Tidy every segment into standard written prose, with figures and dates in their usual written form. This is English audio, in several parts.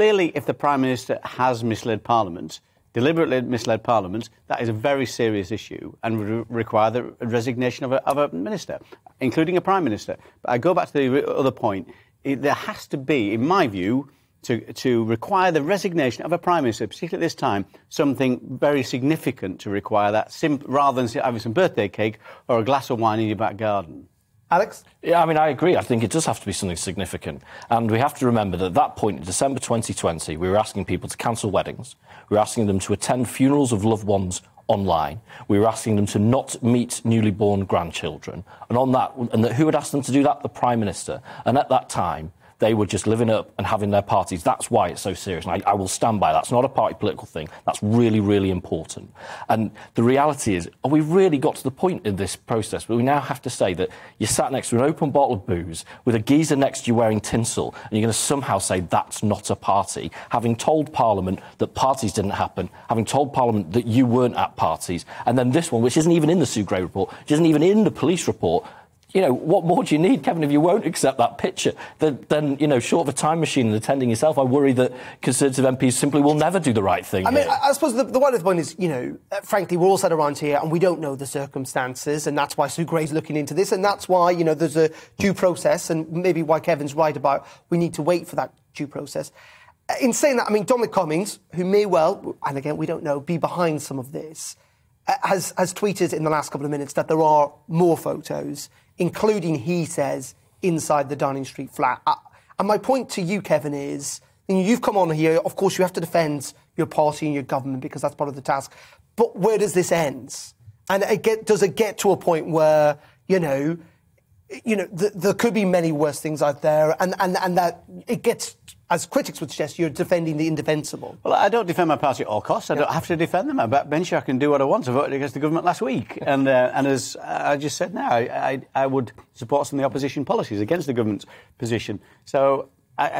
clearly, if the Prime Minister has misled Parliament, deliberately misled Parliament, that is a very serious issue and would require the resignation of a minister, including a Prime Minister. But I go back to the other point. There has to be, in my view, to require the resignation of a Prime Minister, particularly at this time, something very significant to require that, rather than having some birthday cake or a glass of wine in your back garden. Alex? Yeah, I mean, I agree. I think it does have to be something significant. And we have to remember that at that point, in December 2020, we were asking people to cancel weddings. We were asking them to attend funerals of loved ones online. We were asking them to not meet newly born grandchildren. And on that, who had asked them to do that? The Prime Minister. And at that time, they were just living up and having their parties. That's why it's so serious. And I will stand by that. It's not a party political thing. That's really, really important. And the reality is, we've really got to the point in this process where we now have to say that you're sat next to an open bottle of booze with a geezer next to you wearing tinsel, and you're going to somehow say that's not a party. Having told Parliament that parties didn't happen, having told Parliament that you weren't at parties, and then this one, which isn't even in the Sue Gray report, which isn't even in the police report. You know, what more do you need, Kevin, if you won't accept that picture? Then, you know, short of a time machine and attending yourself, I worry that Conservative MPs simply will never do the right thing. I mean, I suppose the wider point is, you know, frankly, we're all sat around here and we don't know the circumstances, and that's why Sue Gray's looking into this, and that's why, you know, there's a due process, and maybe why Kevin's right about we need to wait for that due process. In saying that, I mean, Dominic Cummings, who may well, and again, we don't know, be behind some of this, has tweeted in the last couple of minutes that there are more photos, including, he says, inside the Downing Street flat. And my point to you, Kevin, is, and you've come on here, of course you have to defend your party and your government because that's part of the task, but where does this end? And does it get to a point where, you know, there could be many worse things out there, and that it gets, as critics would suggest, you're defending the indefensible. Well, I don't defend my party at all costs. I don't have to defend them. I'm backbencher. I can do what I want. I voted against the government last week. And as I just said now, I would support some of the opposition policies against the government's position. So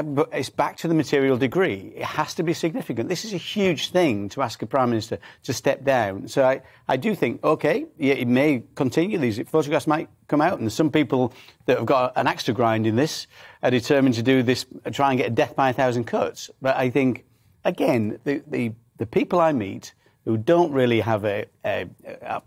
but it's back to the material degree. It has to be significant. This is a huge thing to ask a Prime Minister to step down. So I do think, OK, yeah, it may continue. These photographs might come out, and there's some people that have got an axe to grind in this are determined to do this, try and get a death by a thousand cuts. But I think, again, the people I meet who don't really have are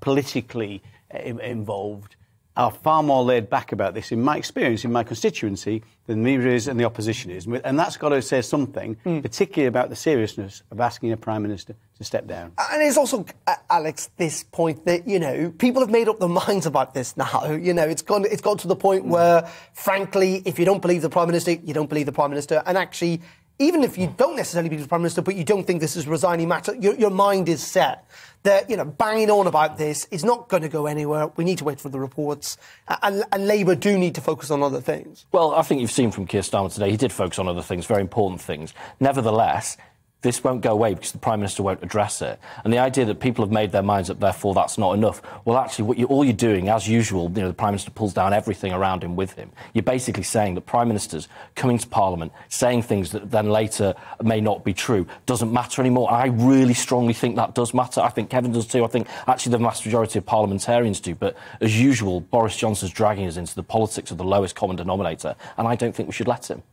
politically involved are far more laid back about this, in my experience, in my constituency, than the media is and the opposition is. And that's got to say something, particularly about the seriousness of asking a Prime Minister to step down. And it's also, Alex, this point that, you know, people have made up their minds about this now. You know, it's gone to the point where, frankly, if you don't believe the Prime Minister, you don't believe the Prime Minister. And actually, even if you don't necessarily believe the Prime Minister, but you don't think this is a resigning matter, your mind is set. They're, you know, banging on about this. It's not going to go anywhere. We need to wait for the reports. And Labour do need to focus on other things. Well, I think you've seen from Keir Starmer today, he did focus on other things, very important things. Nevertheless, this won't go away because the Prime Minister won't address it. And the idea that people have made their minds up, therefore that's not enough. Well, actually, all you're doing, as usual, you know, the Prime Minister pulls down everything around him with him. You're basically saying that Prime Ministers coming to Parliament, saying things that then later may not be true, doesn't matter anymore. I really strongly think that does matter. I think Kevin does too. I think actually the vast majority of parliamentarians do. But as usual, Boris Johnson's dragging us into the politics of the lowest common denominator, and I don't think we should let him.